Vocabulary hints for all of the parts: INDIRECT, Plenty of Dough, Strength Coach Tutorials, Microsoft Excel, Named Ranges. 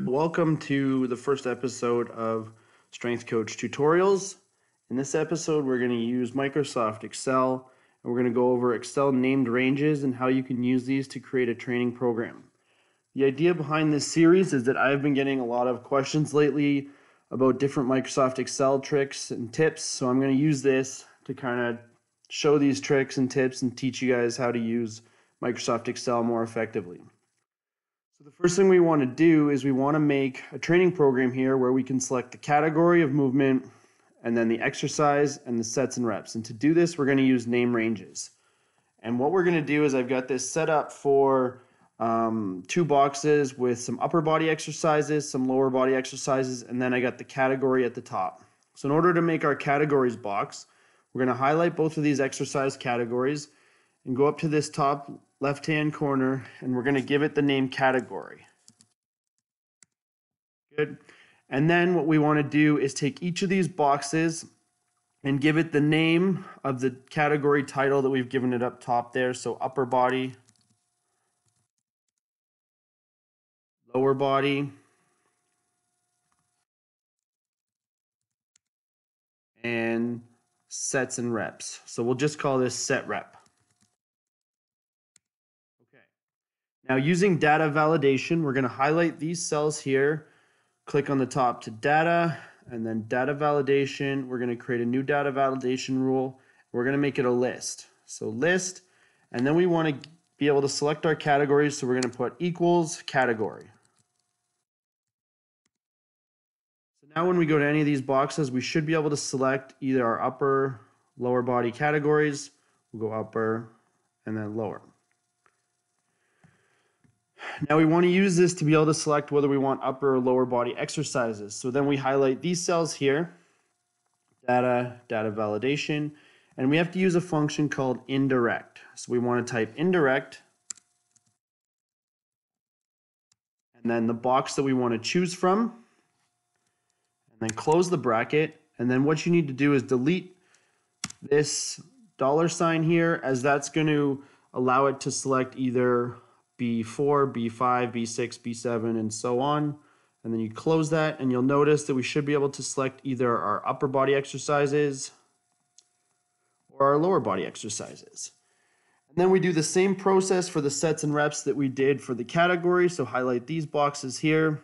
Welcome to the first episode of Strength Coach Tutorials. In this episode, we're going to use Microsoft Excel, and we're going to go over Excel named ranges and how you can use these to create a training program. The idea behind this series is that I've been getting a lot of questions lately about different Microsoft Excel tricks and tips, so I'm going to use this to kind of show these tricks and tips and teach you guys how to use Microsoft Excel more effectively. The first thing we want to do is we want to make a training program here where we can select the category of movement and then the exercise and the sets and reps. And to do this, we're going to use name ranges. And what we're going to do is I've got this set up for two boxes with some upper body exercises, some lower body exercises, and then I got the category at the top. So in order to make our categories box, we're going to highlight both of these exercise categories and go up to this top left-hand corner, and we're going to give it the name category. Good. And then what we want to do is take each of these boxes and give it the name of the category title that we've given it up top there. So upper body, lower body, and sets and reps. So we'll just call this set rep. Now, using data validation, we're going to highlight these cells here, click on the top to data, and then data validation. We're going to create a new data validation rule. We're going to make it a list. So list, and then we want to be able to select our categories. So we're going to put equals category. So now when we go to any of these boxes, we should be able to select either our upper, lower body categories. We'll go upper and then lower. Now we want to use this to be able to select whether we want upper or lower body exercises. So then we highlight these cells here, data, data validation, and we have to use a function called indirect. So we want to type indirect, and then the box that we want to choose from, and then close the bracket, and then what you need to do is delete this $ here, as that's going to allow it to select either B4, B5, B6, B7, and so on. And then you close that, and you'll notice that we should be able to select either our upper body exercises or our lower body exercises. And then we do the same process for the sets and reps that we did for the category. So highlight these boxes here.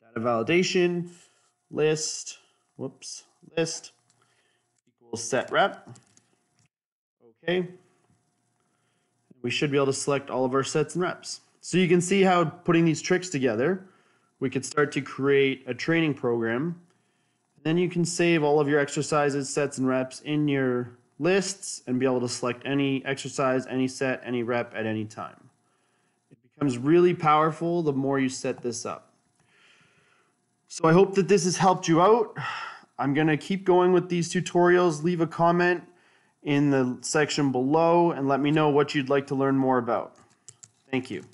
Data validation, list, list equals set rep. Okay. We should be able to select all of our sets and reps. So you can see how putting these tricks together, we could start to create a training program. And then you can save all of your exercises, sets, and reps in your lists and be able to select any exercise, any set, any rep at any time. It becomes really powerful the more you set this up. So I hope that this has helped you out. I'm going to keep going with these tutorials. Leave a comment in the section below and let me know what you'd like to learn more about. Thank you.